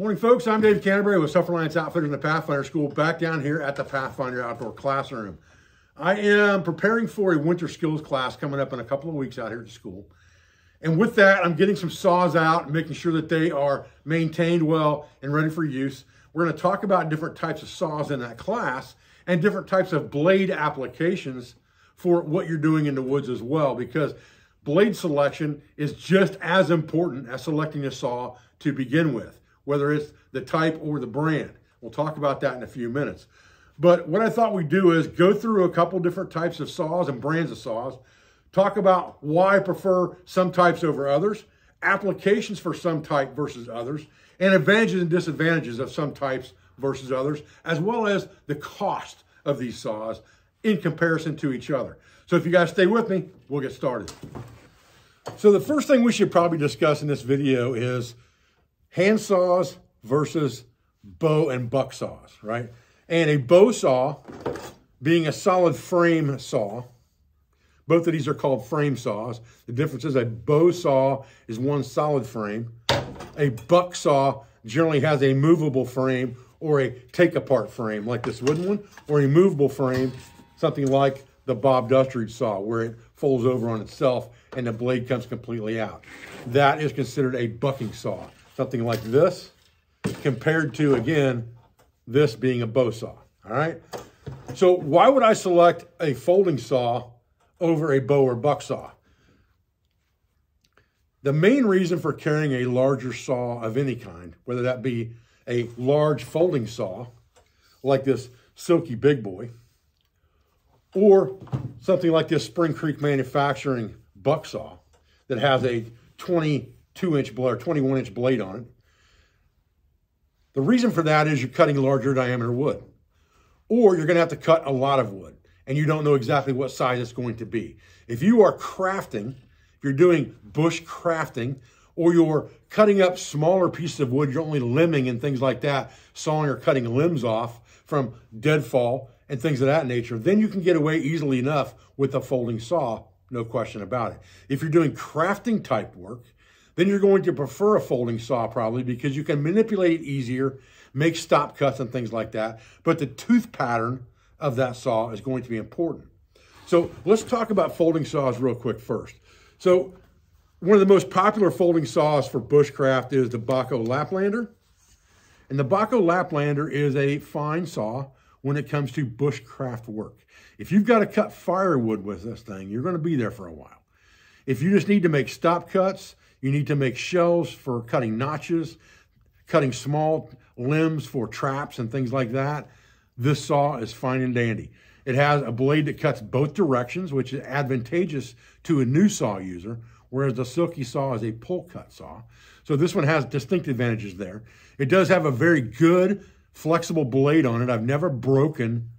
Morning, folks. I'm Dave Canterbury with Self Reliance Outfitters and the Pathfinder School, back down here at the Pathfinder Outdoor Classroom. I am preparing for a winter skills class coming up in a couple of weeks out here at the school. And with that, I'm getting some saws out and making sure that they are maintained well and ready for use. We're going to talk about different types of saws in that class and different types of blade applications for what you're doing in the woods as well, because blade selection is just as important as selecting a saw to begin with, whether it's the type or the brand. We'll talk about that in a few minutes. But what I thought we'd do is go through a couple different types of saws and brands of saws, talk about why I prefer some types over others, applications for some type versus others, and advantages and disadvantages of some types versus others, as well as the cost of these saws in comparison to each other. So if you guys stay with me, we'll get started. So the first thing we should probably discuss in this video is hand saws versus bow and buck saws, right? And a bow saw being a solid frame saw. Both of these are called frame saws. The difference is a bow saw is one solid frame. A buck saw generally has a movable frame or a take-apart frame like this wooden one, or a movable frame, something like the Bob Dustrude saw where it folds over on itself and the blade comes completely out. That is considered a bucking saw. Something like this, compared to, again, this being a bow saw, all right? So why would I select a folding saw over a bow or buck saw? The main reason for carrying a larger saw of any kind, whether that be a large folding saw, like this Silky Big Boy, or something like this Spring Creek Manufacturing buck saw that has a 22-inch blade or 21-inch blade on it. The reason for that is you're cutting larger diameter wood, or you're going to have to cut a lot of wood, and you don't know exactly what size it's going to be. If you are crafting, if you're doing bush crafting, or you're cutting up smaller pieces of wood, you're only limbing and things like that, sawing or cutting limbs off from deadfall and things of that nature, then you can get away easily enough with a folding saw, no question about it. If you're doing crafting type work, then you're going to prefer a folding saw probably because you can manipulate it easier, make stop cuts and things like that. But the tooth pattern of that saw is going to be important. So let's talk about folding saws real quick first. So one of the most popular folding saws for bushcraft is the Bahco Laplander. And the Bahco Laplander is a fine saw when it comes to bushcraft work. If you've got to cut firewood with this thing, you're going to be there for a while. If you just need to make stop cuts, you need to make shelves for cutting notches, cutting small limbs for traps and things like that, this saw is fine and dandy. It has a blade that cuts both directions, which is advantageous to a new saw user, whereas the Silky Saw is a pull cut saw. So this one has distinct advantages there. It does have a very good, flexible blade on it. I've never broken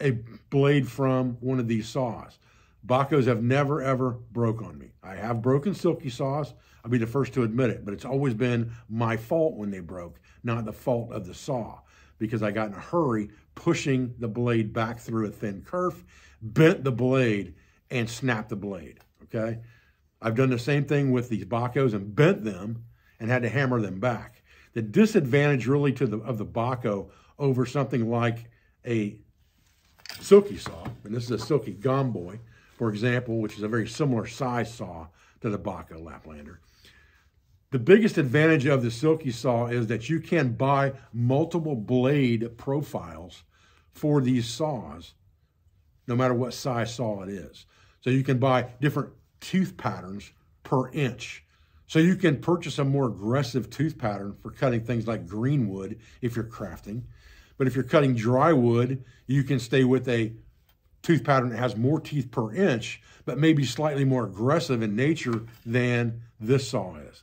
a blade from one of these saws. Bahcos have never, ever broke on me. I have broken Silky Saws. I'll be the first to admit it, but it's always been my fault when they broke, not the fault of the saw, because I got in a hurry pushing the blade back through a thin kerf, bent the blade, and snapped the blade, okay? I've done the same thing with these Bahcos and bent them and had to hammer them back. The disadvantage really of the Bahco over something like a Silky Saw, and this is a Silky Gomboy, for example, which is a very similar size saw to the Bahco Laplander. The biggest advantage of the Silky Saw is that you can buy multiple blade profiles for these saws, no matter what size saw it is. So you can buy different tooth patterns per inch. So you can purchase a more aggressive tooth pattern for cutting things like green wood if you're crafting. But if you're cutting dry wood, you can stay with a tooth pattern that has more teeth per inch, but maybe slightly more aggressive in nature than this saw is.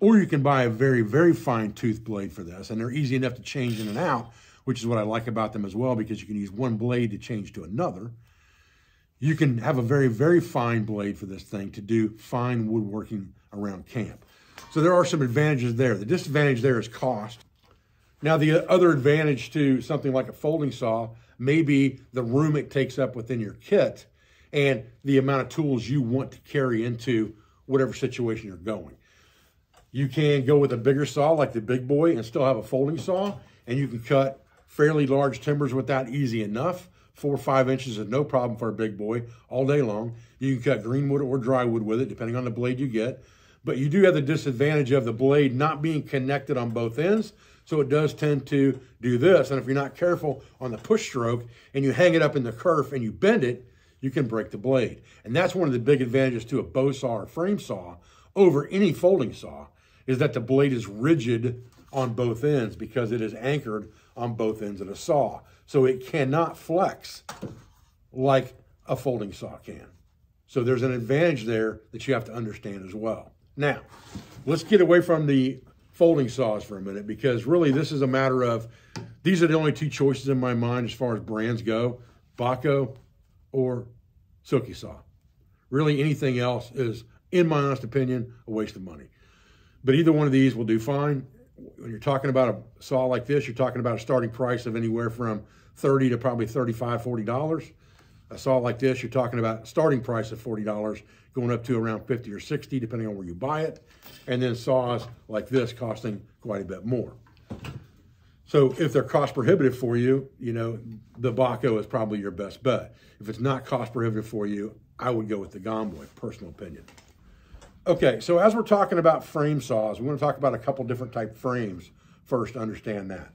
Or you can buy a very, very fine tooth blade for this, and they're easy enough to change in and out, which is what I like about them as well, because you can use one blade to change to another. You can have a very, very fine blade for this thing to do fine woodworking around camp. So there are some advantages there. The disadvantage there is cost. Now, the other advantage to something like a folding saw may be the room it takes up within your kit and the amount of tools you want to carry into whatever situation you're going. You can go with a bigger saw like the Big Boy and still have a folding saw, and you can cut fairly large timbers with that easy enough. 4 or 5 inches is no problem for a Big Boy all day long. You can cut green wood or dry wood with it, depending on the blade you get. But you do have the disadvantage of the blade not being connected on both ends, so it does tend to do this. And if you're not careful on the push stroke and you hang it up in the kerf and you bend it, you can break the blade. And that's one of the big advantages to a bow saw or frame saw over any folding saw, is that the blade is rigid on both ends because it is anchored on both ends of the saw. So it cannot flex like a folding saw can. So there's an advantage there that you have to understand as well. Now, let's get away from the folding saws for a minute, because really this is a matter of, these are the only two choices in my mind as far as brands go, Bahco or Silky Saw. Really anything else is, in my honest opinion, a waste of money. But either one of these will do fine. When you're talking about a saw like this, you're talking about a starting price of anywhere from $30 to probably $35, $40. A saw like this, you're talking about a starting price of $40, going up to around 50 or 60, depending on where you buy it. And then saws like this costing quite a bit more. So if they're cost prohibitive for you, you know, the Bahco is probably your best bet. If it's not cost prohibitive for you, I would go with the Gomboy, personal opinion. Okay, so as we're talking about frame saws, we want to talk about a couple different type frames first to understand that.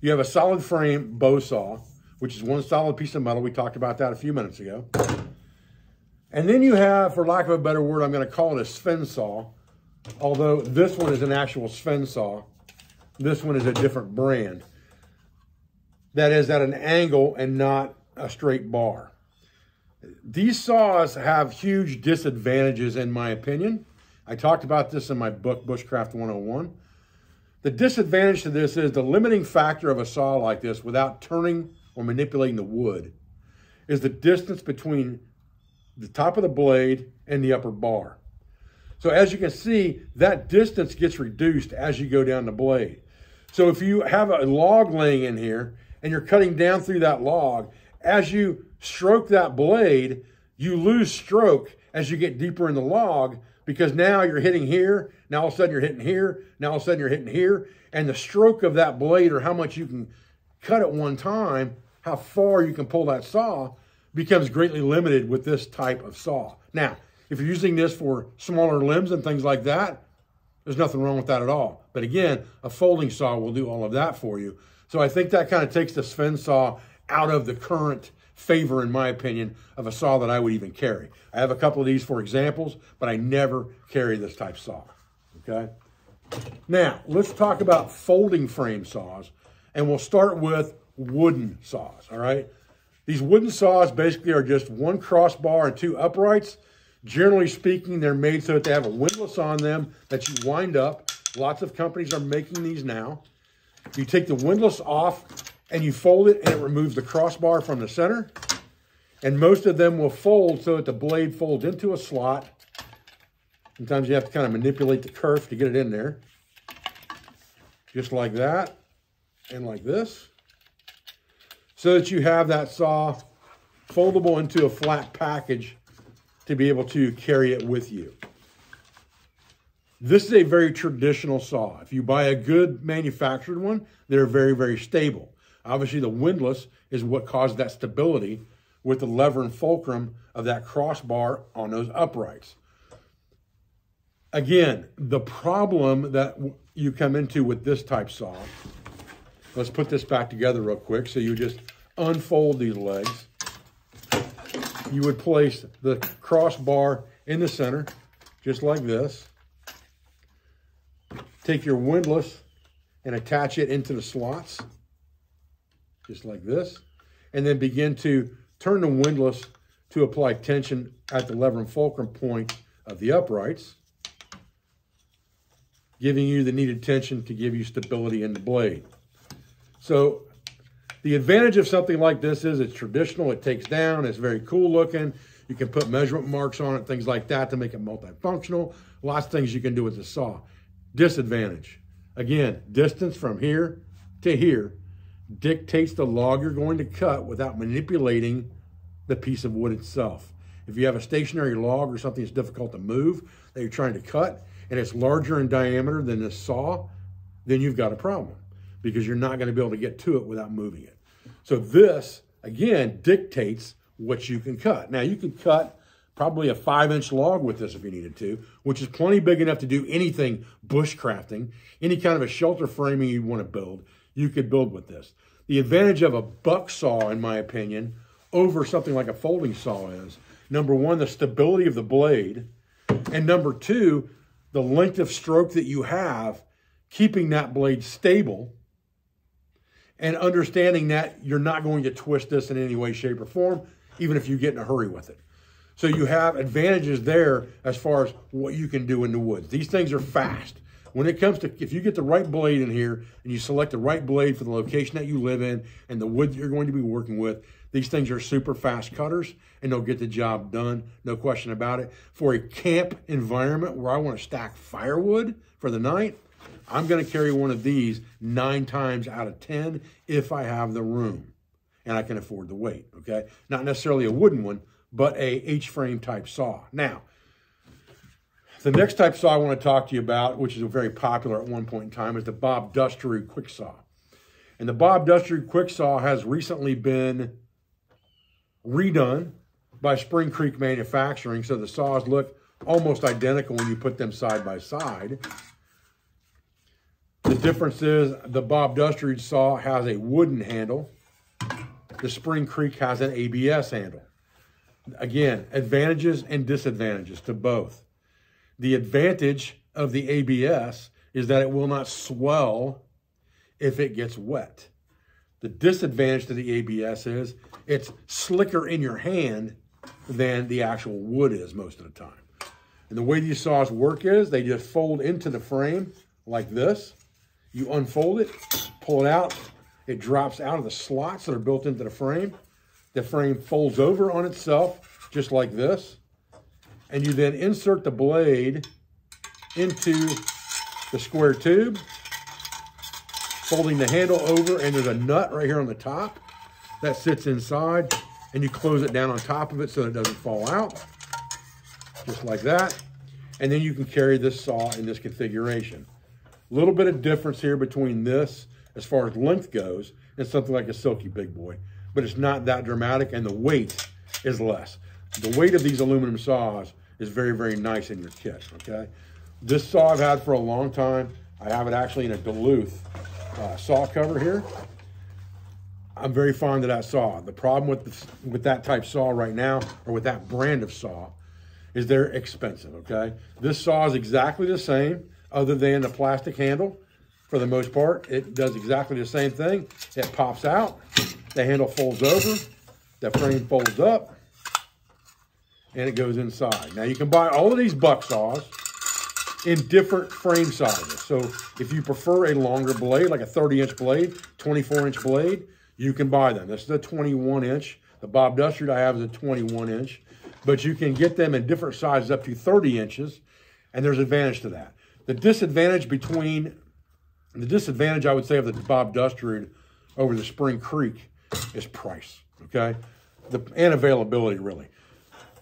You have a solid frame bow saw, which is one solid piece of metal. We talked about that a few minutes ago. And then you have, for lack of a better word, I'm going to call it a Sven saw, although this one is an actual Sven saw. This one is a different brand. That is at an angle and not a straight bar. These saws have huge disadvantages, in my opinion. I talked about this in my book, Bushcraft 101. The disadvantage to this is the limiting factor of a saw like this without turning or manipulating the wood is the distance between the top of the blade and the upper bar. So as you can see, that distance gets reduced as you go down the blade. So if you have a log laying in here and you're cutting down through that log, as you stroke that blade, you lose stroke as you get deeper in the log, because now you're hitting here, now all of a sudden you're hitting here, now all of a sudden you're hitting here, and the stroke of that blade, or how much you can cut at one time, how far you can pull that saw, becomes greatly limited with this type of saw. Now, if you're using this for smaller limbs and things like that, there's nothing wrong with that at all. But again, a folding saw will do all of that for you. So I think that kind of takes the Sven saw out of the current favor, in my opinion, of a saw that I would even carry. I have a couple of these for examples, but I never carry this type of saw, okay? Now, let's talk about folding frame saws. And we'll start with wooden saws, all right? These wooden saws basically are just one crossbar and two uprights. Generally speaking, they're made so that they have a windlass on them that you wind up. Lots of companies are making these now. You take the windlass off and you fold it, and it removes the crossbar from the center. And most of them will fold so that the blade folds into a slot. Sometimes you have to kind of manipulate the kerf to get it in there. Just like that. And like this, so that you have that saw foldable into a flat package to be able to carry it with you. This is a very traditional saw. If you buy a good manufactured one, they're very, very stable. Obviously, the windlass is what caused that stability with the lever and fulcrum of that crossbar on those uprights. Again, the problem that you come into with this type saw, let's put this back together real quick. So you just unfold these legs. You would place the crossbar in the center, just like this. Take your windlass and attach it into the slots, just like this. And then begin to turn the windlass to apply tension at the lever and fulcrum point of the uprights, giving you the needed tension to give you stability in the blade. So the advantage of something like this is it's traditional, it takes down, it's very cool looking. You can put measurement marks on it, things like that to make it multifunctional. Lots of things you can do with the saw. Disadvantage. Again, distance from here to here dictates the log you're going to cut without manipulating the piece of wood itself. If you have a stationary log or something that's difficult to move that you're trying to cut, and it's larger in diameter than this saw, then you've got a problem because you're not going to be able to get to it without moving it. So this, again, dictates what you can cut. Now, you can cut probably a 5-inch log with this if you needed to, which is plenty big enough to do anything bushcrafting, any kind of a shelter framing you want to build, you could build with this. The advantage of a buck saw, in my opinion, over something like a folding saw is, number one, the stability of the blade, and number two, the length of stroke that you have, keeping that blade stable, and understanding that you're not going to twist this in any way, shape, or form, even if you get in a hurry with it. So you have advantages there as far as what you can do in the woods. These things are fast. When it comes to, if you get the right blade in here and you select the right blade for the location that you live in and the wood that you're going to be working with, these things are super fast cutters and they'll get the job done, no question about it. For a camp environment where I want to stack firewood for the night, I'm going to carry one of these 9 times out of 10 if I have the room and I can afford the weight, okay? Not necessarily a wooden one, but a H-frame type saw. Now, the next type saw I want to talk to you about, which is very popular at one point in time, is the Bob Dustrude Quicksaw. And the Bob Dustrude Quicksaw has recently been redone by Spring Creek Manufacturing, so the saws look almost identical when you put them side by side. The difference is the Bob Dustrude saw has a wooden handle. The Spring Creek has an ABS handle. Again, advantages and disadvantages to both. The advantage of the ABS is that it will not swell if it gets wet. The disadvantage to the ABS is it's slicker in your hand than the actual wood is most of the time. And the way these saws work is they just fold into the frame like this. You unfold it, pull it out, it drops out of the slots that are built into the frame. The frame folds over on itself, just like this. And you then insert the blade into the square tube, folding the handle over, and there's a nut right here on the top that sits inside, and you close it down on top of it so that it doesn't fall out, just like that. And then you can carry this saw in this configuration. A little bit of difference here between this, as far as length goes, and something like a Silky Big Boy, but it's not that dramatic, and the weight is less. The weight of these aluminum saws is very, very nice in your kit, okay? This saw I've had for a long time. I have it actually in a Duluth saw cover here. I'm very fond of that saw. The problem with that type saw right now, or with that brand of saw, is they're expensive, okay? This saw is exactly the same, other than the plastic handle. For the most part, it does exactly the same thing. It pops out, the handle folds over, the frame folds up, and it goes inside. Now you can buy all of these buck saws in different frame sizes. So if you prefer a longer blade, like a 30-inch blade, 24-inch blade, you can buy them. This is a 21-inch. The Bob Dustrude I have is a 21-inch, but you can get them in different sizes up to 30 inches, and there's advantage to that. The disadvantage I would say of the Bob Dustrude over the Spring Creek is price, okay? And availability, really.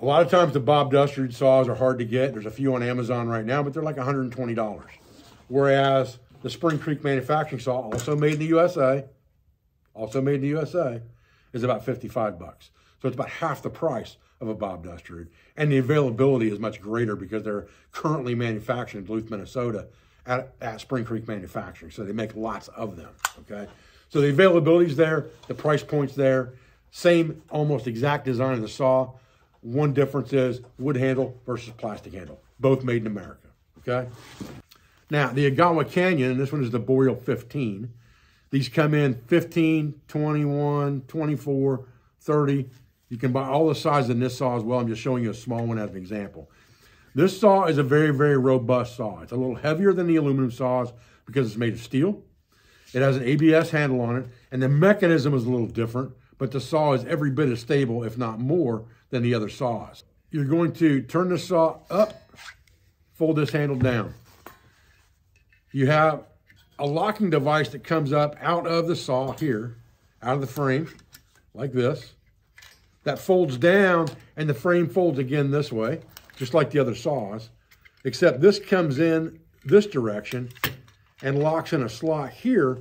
A lot of times the Bob Dustrude saws are hard to get. There's a few on Amazon right now, but they're like $120. Whereas the Spring Creek Manufacturing saw, also made in the USA, is about $55. So it's about half the price of a Bob Dustrude. And the availability is much greater because they're currently manufactured in Duluth, Minnesota at Spring Creek Manufacturing. So they make lots of them, okay? So the availability's there, the price point's there, same almost exact design of the saw. One difference is wood handle versus plastic handle, both made in America, okay? Now, the Agawa Canyon, and this one is the Boreal 15. These come in 15, 21, 24, 30. You can buy all the sizes in this saw as well. I'm just showing you a small one as an example. This saw is a very, very robust saw. It's a little heavier than the aluminum saws because it's made of steel. It has an ABS handle on it, and the mechanism is a little different, but the saw is every bit as stable, if not more, than the other saws. You're going to turn the saw up, fold this handle down. You have a locking device that comes up out of the saw here, out of the frame, like this. That folds down, and the frame folds again this way, just like the other saws. except this comes in this direction and locks in a slot here,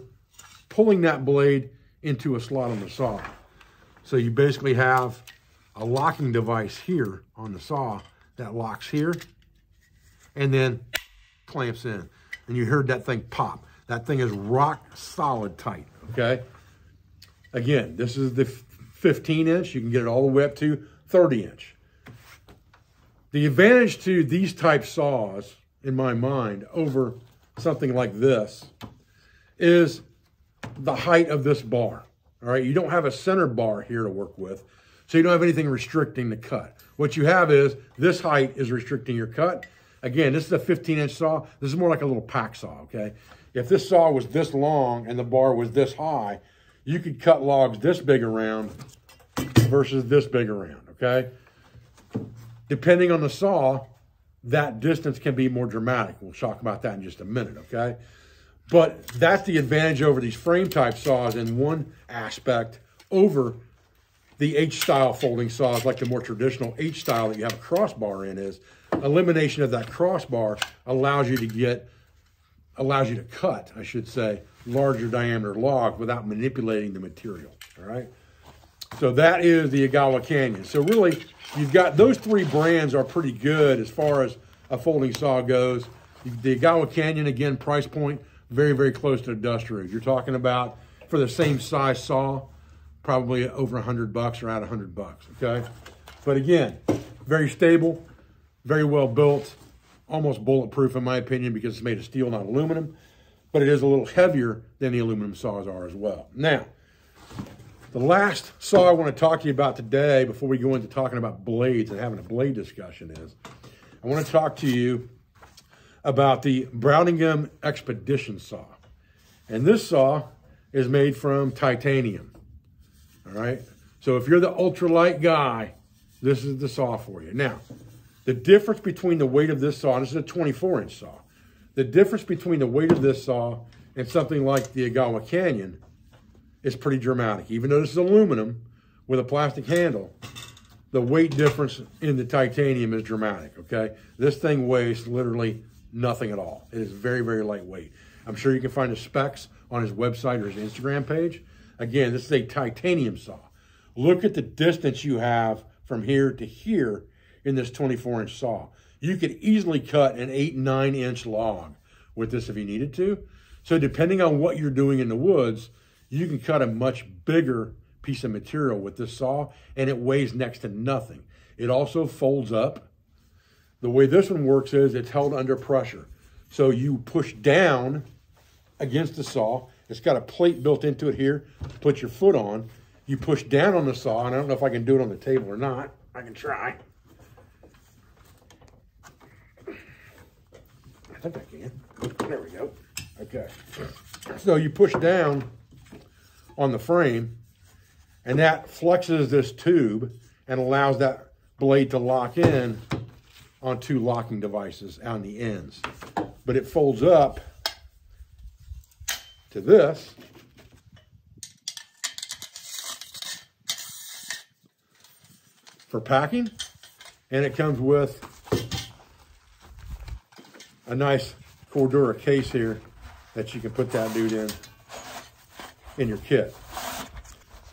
pulling that blade into a slot on the saw. So you basically have a locking device here on the saw that locks here and then clamps in. And you heard that thing pop. That thing is rock solid tight, okay? Again, this is the 15 inch. You can get it all the way up to 30 inch. The advantage to these type saws, in my mind, over something like this is the height of this bar, all right? You don't have a center bar here to work with, so you don't have anything restricting the cut. What you have is this height is restricting your cut. Again, this is a 15-inch saw. This is more like a little pack saw, okay? If this saw was this long and the bar was this high, you could cut logs this big around versus this big around, okay? Depending on the saw, that distance can be more dramatic. We'll talk about that in just a minute, okay? But that's the advantage over these frame-type saws in one aspect over the H-style folding saws, like the more traditional H-style that you have a crossbar in, is elimination of that crossbar allows you to cut, I should say, larger diameter logs without manipulating the material, all right? So that is the Agawa Canyon. So really, you've got those three brands are pretty good as far as a folding saw goes. The Agawa Canyon, again, price point, very, very close to Dustrude. You're talking about, for the same size saw, probably over 100 bucks or at 100 bucks, okay? But again, very stable, very well built, almost bulletproof in my opinion because it's made of steel, not aluminum, but it is a little heavier than the aluminum saws are as well. Now, the last saw I want to talk to you about today before we go into talking about blades and having a blade discussion is, I want to talk to you about the Browningham Expedition saw. And this saw is made from titanium, all right? So if you're the ultralight guy, this is the saw for you. Now, the difference between the weight of this saw, and this is a 24-inch saw, the difference between the weight of this saw and something like the Agawa Canyon is pretty dramatic. Even though this is aluminum with a plastic handle, the weight difference in the titanium is dramatic, okay? This thing weighs literally nothing at all. It is very, very lightweight. I'm sure you can find the specs on his website or his Instagram page. Again, this is a titanium saw. Look at the distance you have from here to here in this 24-inch saw. You could easily cut an 8-9-inch log with this if you needed to. So depending on what you're doing in the woods, you can cut a much bigger piece of material with this saw, and it weighs next to nothing. It also folds up. The way this one works is it's held under pressure. So you push down against the saw. It's got a plate built into it here to put your foot on. You push down on the saw, and I don't know if I can do it on the table or not. I can try. I think I can. There we go. Okay. So you push down on the frame, and that flexes this tube and allows that blade to lock in on two locking devices on the ends. But it folds up to this. For packing, and it comes with a nice Cordura case here that you can put that dude in your kit.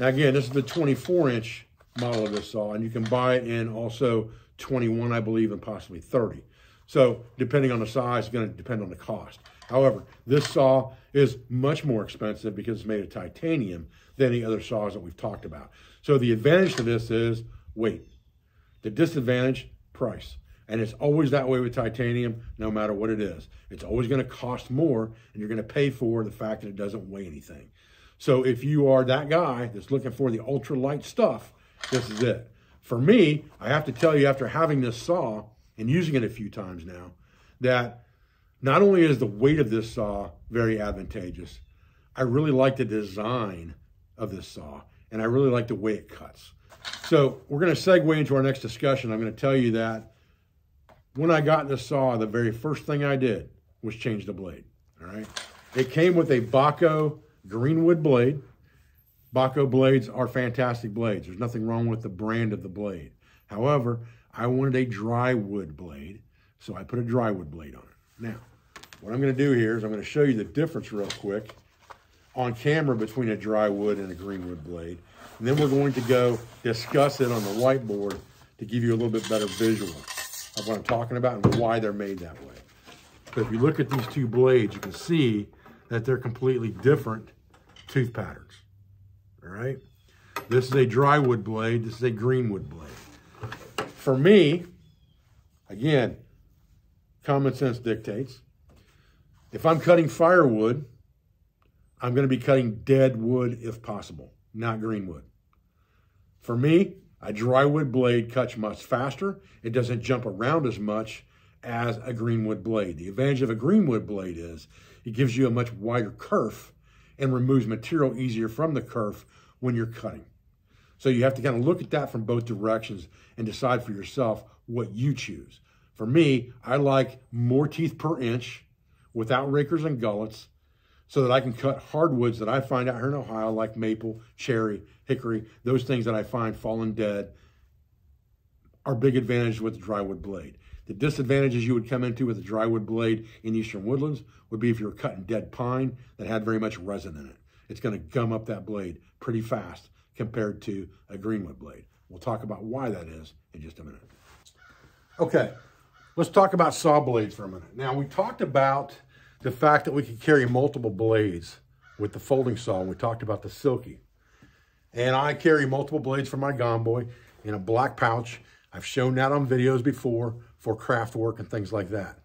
Now again, this is the 24-inch model of this saw, and you can buy it in also 21, I believe, and possibly 30. So depending on the size, it's going to depend on the cost. However, this saw is much more expensive because it's made of titanium than the other saws that we've talked about. So the advantage to this is weight. The disadvantage, price. And it's always that way with titanium, no matter what it is. It's always going to cost more, and you're going to pay for the fact that it doesn't weigh anything. So if you are that guy that's looking for the ultralight stuff, this is it. For me, I have to tell you, after having this saw and using it a few times now, that not only is the weight of this saw very advantageous, I really like the design of this saw, and I really like the way it cuts. So we're going to segue into our next discussion. I'm going to tell you that when I got this saw, the very first thing I did was change the blade, all right? It came with a Bahco Greenwood blade. Bahco blades are fantastic blades. There's nothing wrong with the brand of the blade. However, I wanted a dry wood blade So I put a drywood blade on it. Now, what I'm gonna do here is I'm gonna show you the difference real quick on camera between a drywood and a greenwood blade. And then we're going to go discuss it on the whiteboard to give you a little bit better visual of what I'm talking about and why they're made that way. So if you look at these two blades, you can see that they're completely different tooth patterns, all right? This is a drywood blade, this is a greenwood blade. For me, again, common sense dictates, if I'm cutting firewood, I'm gonna be cutting dead wood if possible, not greenwood. For me, a drywood blade cuts much faster. It doesn't jump around as much as a greenwood blade. The advantage of a greenwood blade is it gives you a much wider kerf and removes material easier from the kerf when you're cutting. So you have to kind of look at that from both directions and decide for yourself what you choose. For me, I like more teeth per inch without rakers and gullets so that I can cut hardwoods that I find out here in Ohio, like maple, cherry, hickory. Those things that I find fallen dead are big advantages with the drywood blade. The disadvantages you would come into with a drywood blade in eastern woodlands would be if you were cutting dead pine that had very much resin in it. It's gonna gum up that blade pretty fast compared to a greenwood blade. We'll talk about why that is in just a minute. Okay, let's talk about saw blades for a minute. Now, we talked about the fact that we could carry multiple blades with the folding saw, and we talked about the Silky. And I carry multiple blades for my Gomboy in a black pouch. I've shown that on videos before for craft work and things like that.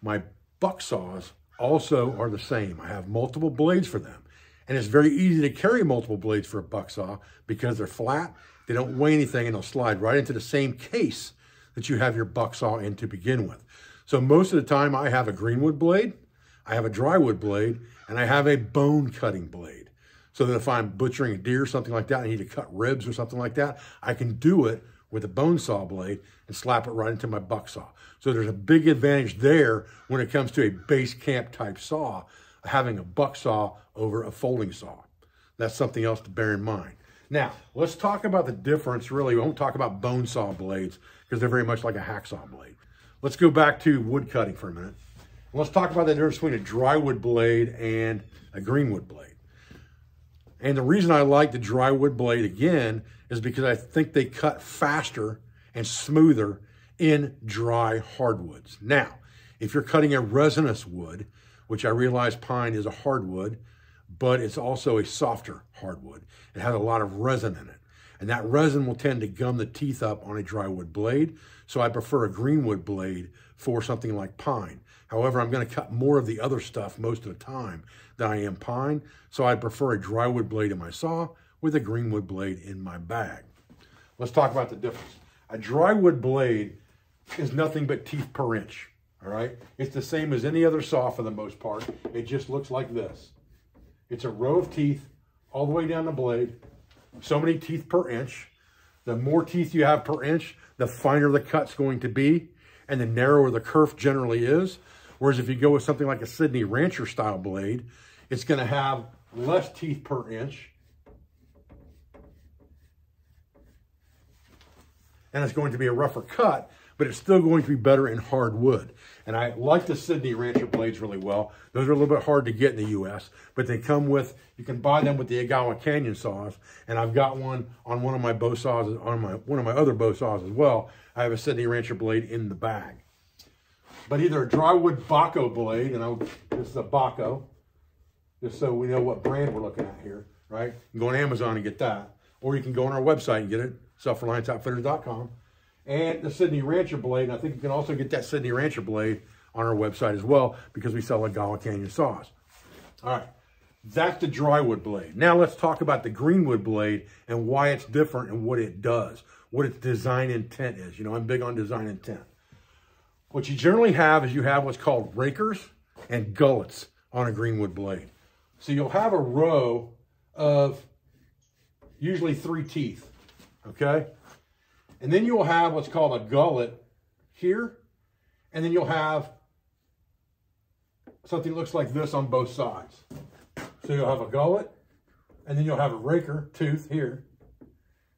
My buck saws also are the same. I have multiple blades for them. And it's very easy to carry multiple blades for a buck saw because they're flat, they don't weigh anything, and they'll slide right into the same case that you have your buck saw in to begin with. So most of the time I have a greenwood blade, I have a drywood blade, and I have a bone cutting blade. So that if I'm butchering a deer or something like that, I need to cut ribs or something like that, I can do it with a bone saw blade and slap it right into my buck saw. So there's a big advantage there when it comes to a base camp type saw, having a buck saw over a folding saw. That's something else to bear in mind. Now, let's talk about the difference, really. We won't talk about bone saw blades because they're very much like a hacksaw blade. Let's go back to wood cutting for a minute. Let's talk about the difference between a drywood blade and a greenwood blade. And the reason I like the drywood blade, again, is because I think they cut faster and smoother in dry hardwoods. Now, if you're cutting a resinous wood, which I realize pine is a hardwood, but it's also a softer hardwood. It has a lot of resin in it. And that resin will tend to gum the teeth up on a drywood blade. So I prefer a greenwood blade for something like pine. However, I'm gonna cut more of the other stuff most of the time than I am pine. So I prefer a drywood blade in my saw with a greenwood blade in my bag. Let's talk about the difference. A drywood blade is nothing but teeth per inch. All right, it's the same as any other saw for the most part. It just looks like this. It's a row of teeth all the way down the blade. So many teeth per inch. The more teeth you have per inch, the finer the cut's going to be and the narrower the kerf generally is. Whereas if you go with something like a Sydney Rancher style blade, it's gonna have less teeth per inch. And it's going to be a rougher cut, but it's still going to be better in hardwood. And I like the Sydney Rancher blades really well. Those are a little bit hard to get in the US, but they come with, you can buy them with the Agawa Canyon saws. And I've got one on one of my bow saws, one of my other bow saws as well. I have a Sydney Rancher blade in the bag. But either a drywood Bahco blade, and this is a Bahco, just so we know what brand we're looking at here, right? You can go on Amazon and get that. Or you can go on our website and get it, SelfRelianceOutfitters.com. And the Sydney Rancher blade, and I think you can also get that Sydney Rancher blade on our website as well because we sell Agawa Canyon saws. All right, that's the drywood blade. Now let's talk about the greenwood blade and why it's different and what it does, what its design intent is. You know, I'm big on design intent. What you generally have is you have what's called rakers and gullets on a greenwood blade. So you'll have a row of usually 3 teeth, okay? And then you'll have what's called a gullet here. And then you'll have something that looks like this on both sides. So you'll have a gullet, and then you'll have a raker tooth here,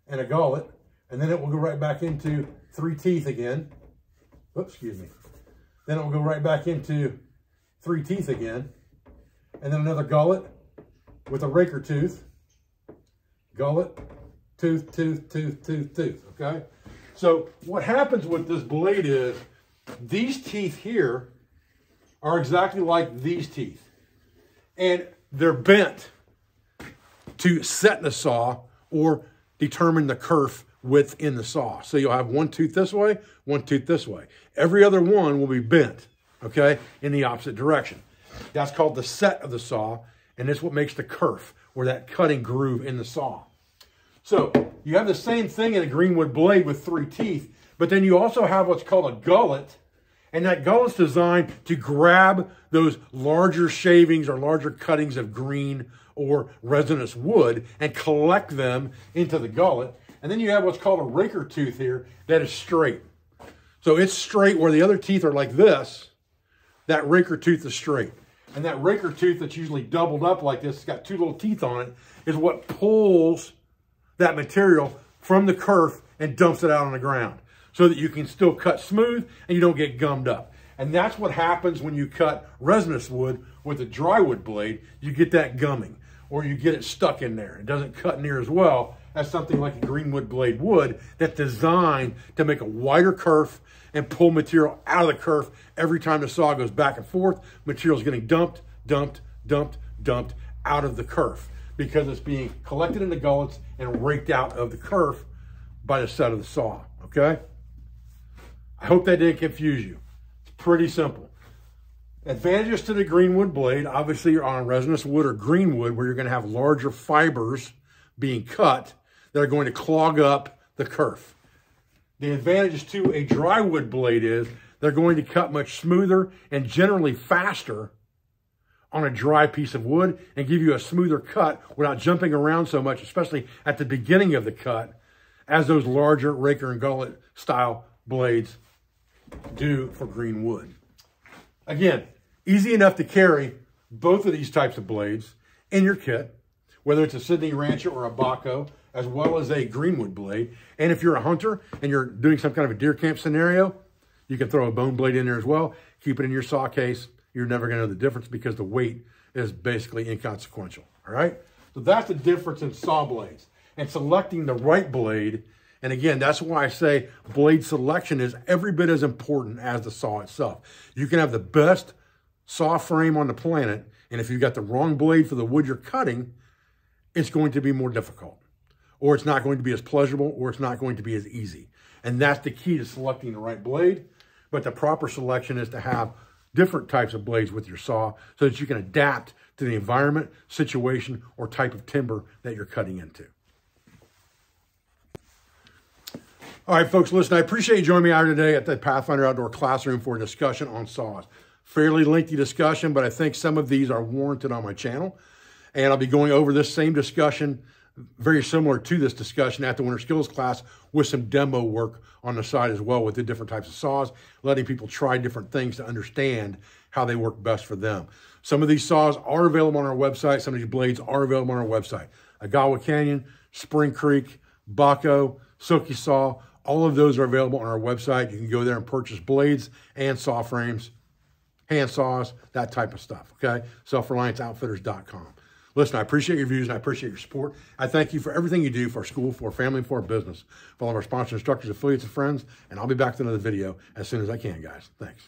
and a gullet. And then it will go right back into 3 teeth again. Whoops, excuse me. Then it will go right back into three teeth again. And then another gullet with a raker tooth. Gullet, tooth, tooth, tooth, tooth, tooth, okay? So what happens with this blade is these teeth here are exactly like these teeth. And they're bent to set the saw or determine the kerf within the saw. So you'll have one tooth this way, one tooth this way. Every other one will be bent, okay, in the opposite direction. That's called the set of the saw, and it's what makes the kerf, or that cutting groove in the saw. So you have the same thing in a greenwood blade with three teeth, but then you also have what's called a gullet, and that gullet's designed to grab those larger shavings or larger cuttings of green or resinous wood and collect them into the gullet. And then you have what's called a raker tooth here that is straight. So it's straight where the other teeth are like this. That raker tooth is straight. And that raker tooth that's usually doubled up like this, it's got two little teeth on it, is what pulls that material from the kerf and dumps it out on the ground so that you can still cut smooth and you don't get gummed up. And that's what happens when you cut resinous wood with a dry wood blade. You get that gumming, or you get it stuck in there. It doesn't cut near as well as something like a greenwood blade wood that's designed to make a wider kerf and pull material out of the kerf every time the saw goes back and forth. Material's getting dumped, dumped, dumped, dumped out of the kerf because it's being collected in the gullets and raked out of the kerf by the set of the saw, okay? I hope that didn't confuse you. It's pretty simple. Advantages to the greenwood blade, obviously you're on resinous wood or greenwood where you're gonna have larger fibers being cut that are going to clog up the kerf. The advantages to a dry wood blade is they're going to cut much smoother and generally faster on a dry piece of wood and give you a smoother cut without jumping around so much, especially at the beginning of the cut, as those larger raker and gullet style blades do for green wood. Again, easy enough to carry both of these types of blades in your kit, whether it's a Sydney Rancher or a Bahco, as well as a greenwood blade. And if you're a hunter and you're doing some kind of a deer camp scenario, you can throw a bone blade in there as well. Keep it in your saw case. You're never gonna know the difference because the weight is basically inconsequential, all right? So that's the difference in saw blades and selecting the right blade. And again, that's why I say blade selection is every bit as important as the saw itself. You can have the best saw frame on the planet, and if you've got the wrong blade for the wood you're cutting, it's going to be more difficult, or it's not going to be as pleasurable, or it's not going to be as easy. And that's the key to selecting the right blade. But the proper selection is to have different types of blades with your saw so that you can adapt to the environment, situation, or type of timber that you're cutting into. All right, folks, listen, I appreciate you joining me out today at the Pathfinder Outdoor Classroom for a discussion on saws. Fairly lengthy discussion, but I think some of these are warranted on my channel. And I'll be going over this same discussion, very similar to this discussion at the Winter Skills class with some demo work on the side as well with the different types of saws, letting people try different things to understand how they work best for them. Some of these saws are available on our website. Some of these blades are available on our website. Agawa Canyon, Spring Creek, Bahco, Silky Saw, all of those are available on our website. You can go there and purchase blades and saw frames, hand saws, that type of stuff, okay? SelfRelianceOutfitters.com. Listen, I appreciate your views and I appreciate your support. I thank you for everything you do for our school, for our family, for our business, for all of our sponsors, instructors, affiliates, and friends, and I'll be back with another video as soon as I can, guys. Thanks.